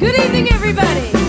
Good evening, everybody.